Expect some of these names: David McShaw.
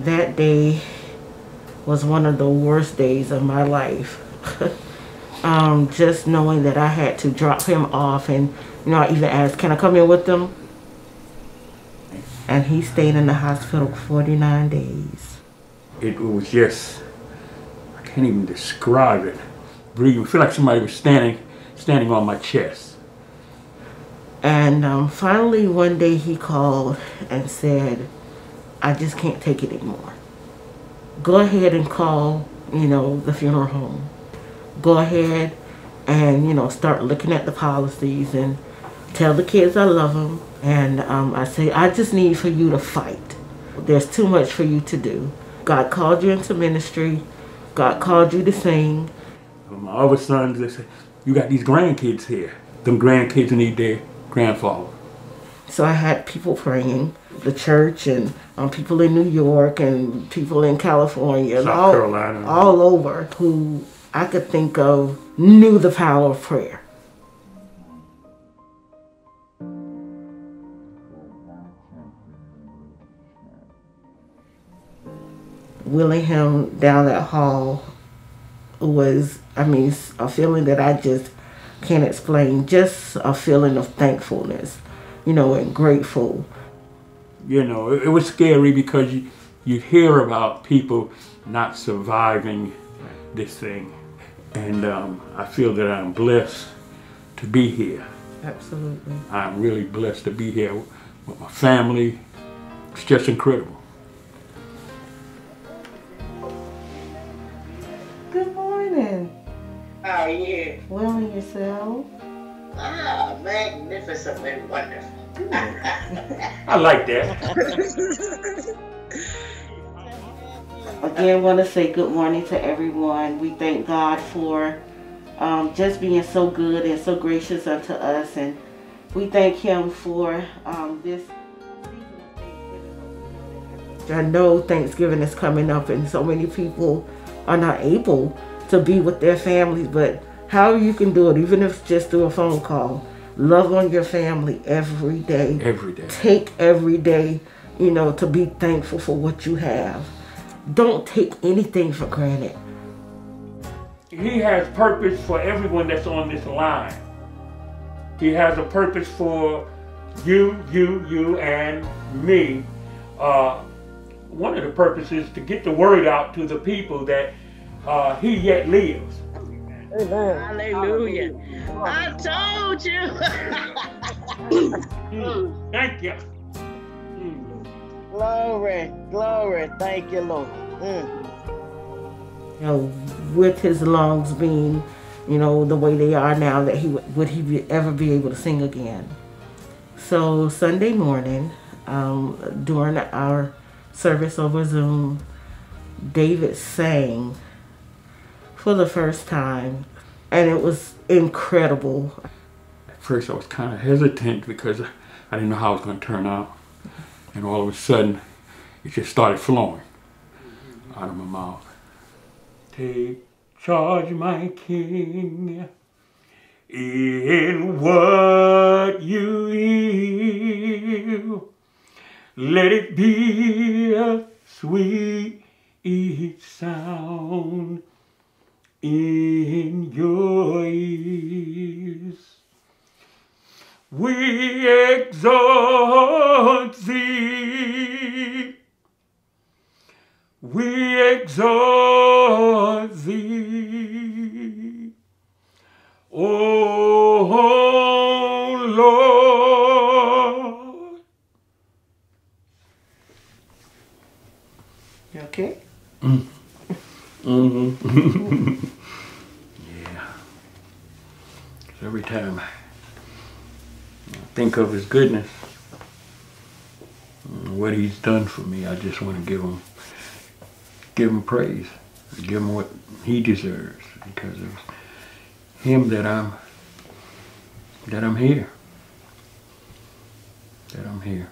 that day was one of the worst days of my life. Just knowing that I had to drop him off, and I even asked, can I come in with them? And he stayed in the hospital 49 days. It was just, I can't even describe it. Breathing, I feel like somebody was standing on my chest. And finally one day he called and said, I just can't take it anymore. Go ahead and call, the funeral home. Go ahead and, start looking at the policies and tell the kids I love them. And I say, I just need for you to fight. There's too much for you to do. God called you into ministry. God called you to sing. My other sons, they say, you got these grandkids here. Them grandkids need their grandfather. So I had people praying, the church, and people in New York, and people in California, and all over, who I could think of knew the power of prayer. Wheeling him down that hall was, a feeling that I just can't explain. Just a feeling of thankfulness, and grateful. It was scary because you hear about people not surviving this thing. And I feel that I'm blessed to be here. Absolutely. I'm really blessed to be here with my family. It's just incredible. Good morning. How are you? Well, and yourself? Ah, magnificent and wonderful. Good. I like that. Again, I want to say good morning to everyone. We thank God for just being so good and so gracious unto us. And we thank Him for this season of Thanksgiving. I know Thanksgiving is coming up and so many people are not able to be with their families, but how you can do it, even if it's just through a phone call, love on your family every day. Every day. Take every day, to be thankful for what you have. Don't take anything for granted. He has purpose for everyone that's on this line. He has a purpose for you, and me. One of the purposes is to get the word out to the people that he yet lives. Amen. Hallelujah. I told you. Thank you. Glory, glory, thank you, Lord. Mm. With his lungs being, the way they are now, that would he ever be able to sing again? So Sunday morning, during our service over Zoom, David sang for the first time, and it was incredible. At first, I was kind of hesitant because I didn't know how it was going to turn out. And all of a sudden, it just started flowing out of my mouth. Take charge, my King, in what you hear. Let it be a sweet sound in your ears. We exalt thee, we exalt thee, O Lord. You okay? Mm. Mm-hmm. Yeah. So every time think of his goodness, what he's done for me, I just want to give him praise, give him what he deserves, because of him that I'm here.